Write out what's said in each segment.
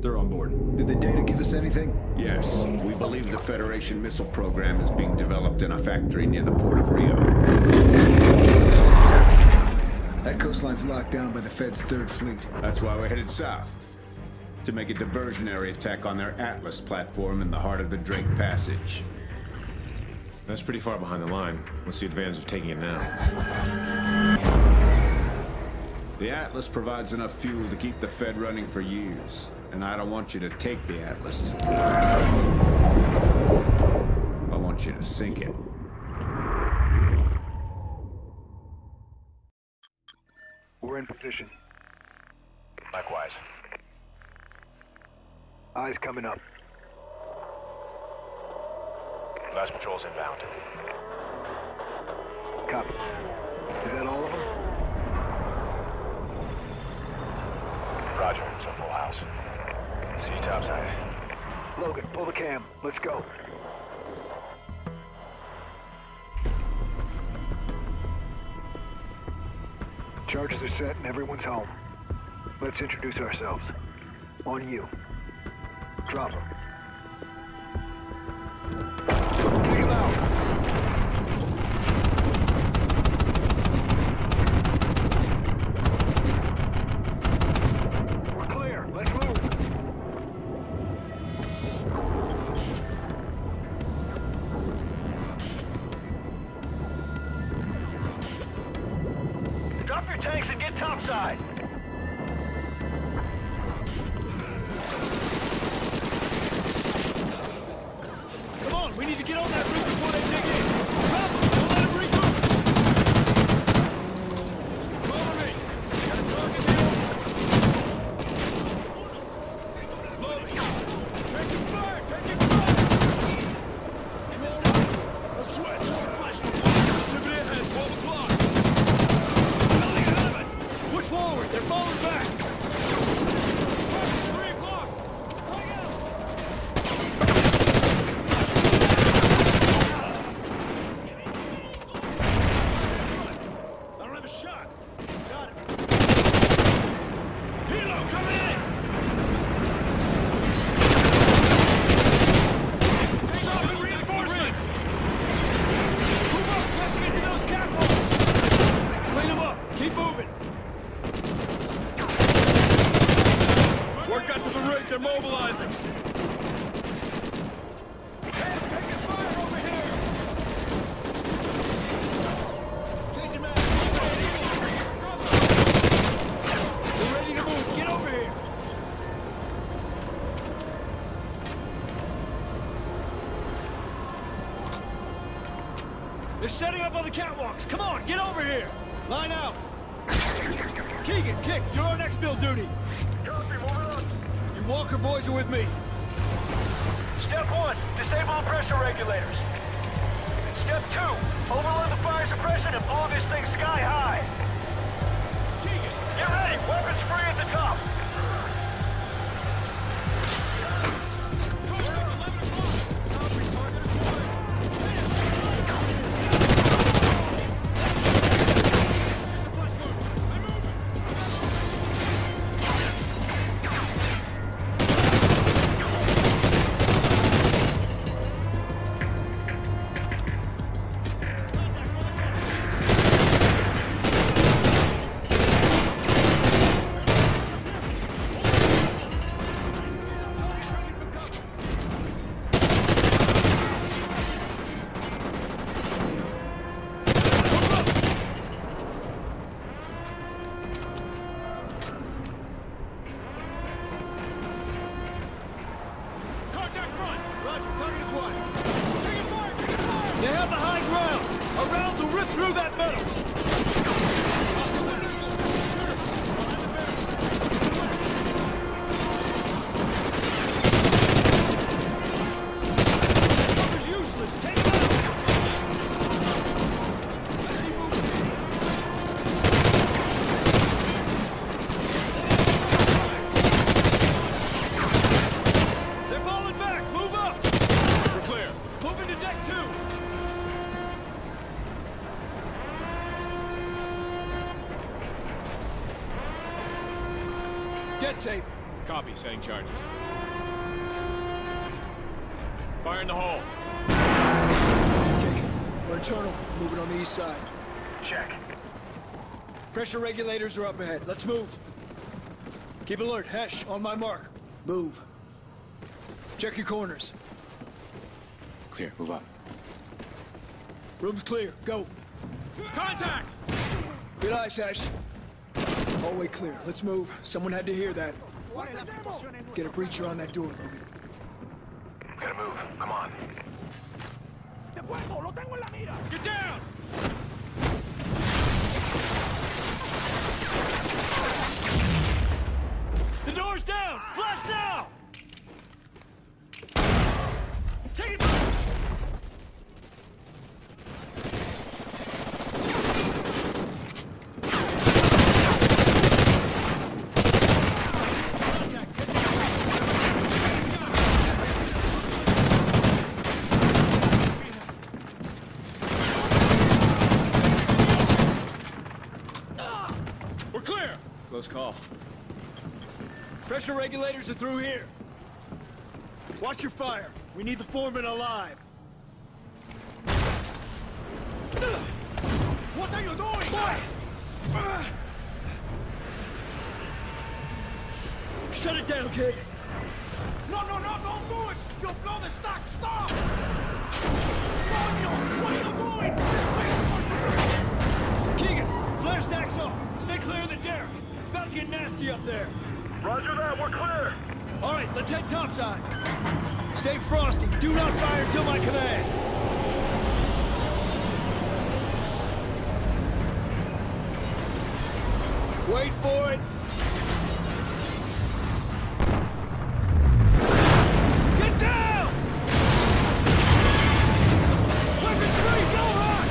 They're on board. Did the data give us anything? Yes. We believe the Federation missile program is being developed in a factory near the port of Rio. That coastline's locked down by the Fed's Third Fleet. That's why we're headed south. To make a diversionary attack on their Atlas platform in the heart of the Drake Passage. That's pretty far behind the line. What's the advantage of taking it now? The Atlas provides enough fuel to keep the Fed running for years, and I don't want you to take the Atlas. I want you to sink it. We're in position. Likewise. Eyes coming up. Last patrol's inbound. Copy. Is that all of them? Roger, it's a full house. See you topside. Logan, pull the cam. Let's go. Charges are set and everyone's home. Let's introduce ourselves. On you. Drop them. They're setting up on the catwalks. Come on, get over here. Line out. Keegan, kick. Do our next field duty. Copy, moving on. You Walker boys are with me. Step one, disable the pressure regulators. Step two, overload the fire suppression and blow this thing sky high. Keegan, get ready. Weapons free at the top. Setting charges. Fire in the hole. Kick. We're internal. Moving on the east side. Check. Pressure regulators are up ahead. Let's move. Keep alert. Hesh, on my mark. Move. Check your corners. Clear. Move up. Room's clear. Go. Contact! Good eyes, Hesh. Hallway clear. Let's move. Someone had to hear that. Get a breacher on that door, Logan. Gotta move. Come on. Get down! The door's down! Flash now! Take it back! Call. Pressure regulators are through here. Watch your fire. We need the foreman alive. What are you doing? Fire! Shut it down, kid. No, don't do it! You'll blow the stock. Stop! What are you doing? Keegan, flare stacks off. Stay clear of the derrick. It's about to get nasty up there. Roger that, we're clear. All right, let's head topside. Stay frosty. Do not fire until my command. Wait for it. Get down! Weapon three, go rock!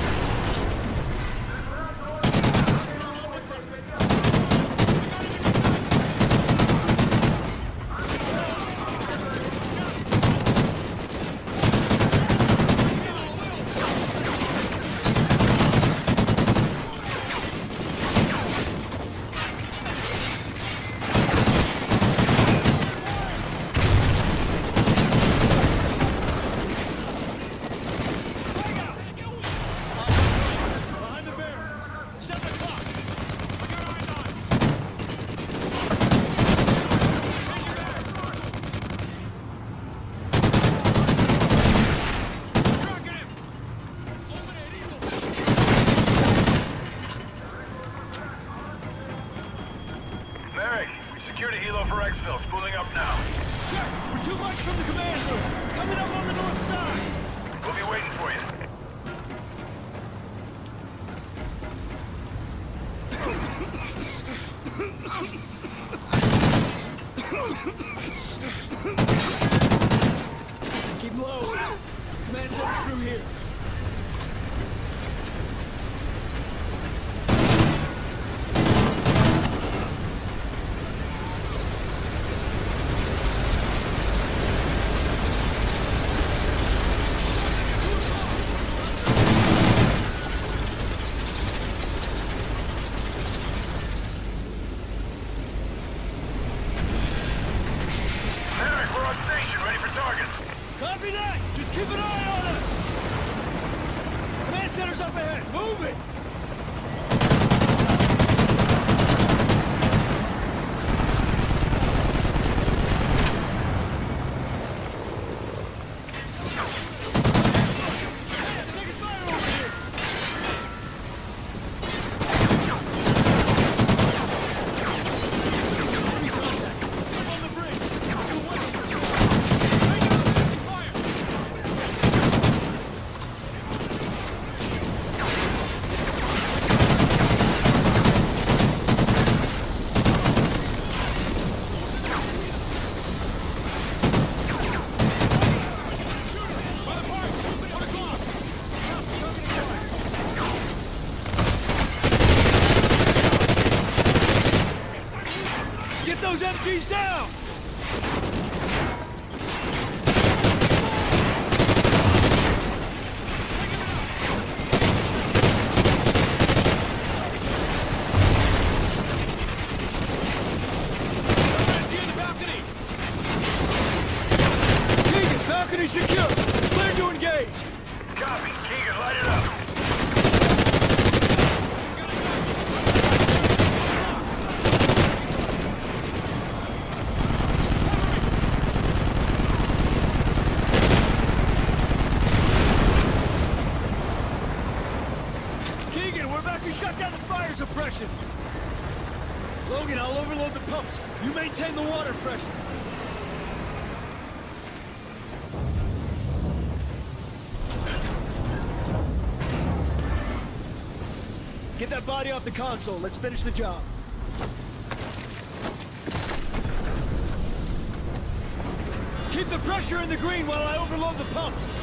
He's down! I'm gonna deal the balcony! balcony secure. Clear to engage. Copy. Keegan, light it up. Shut down the fire suppression! Logan, I'll overload the pumps. You maintain the water pressure. Get that body off the console. Let's finish the job. Keep the pressure in the green while I overload the pumps.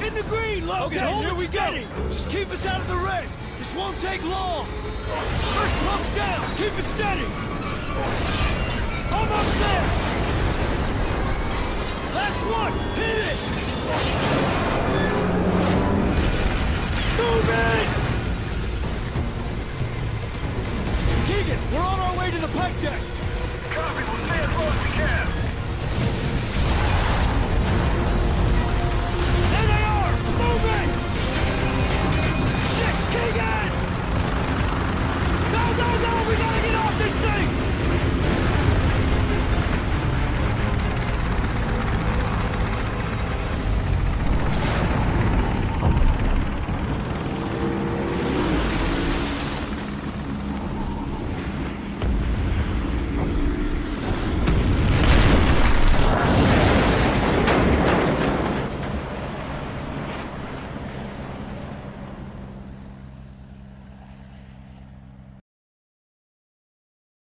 In the green, Logan! Okay, hold it steady! Just keep us out of the red! This won't take long! First pump's down! Keep it steady! Almost there! Last one! Hit it! Move it! Keegan, we're on our way to the pipe deck!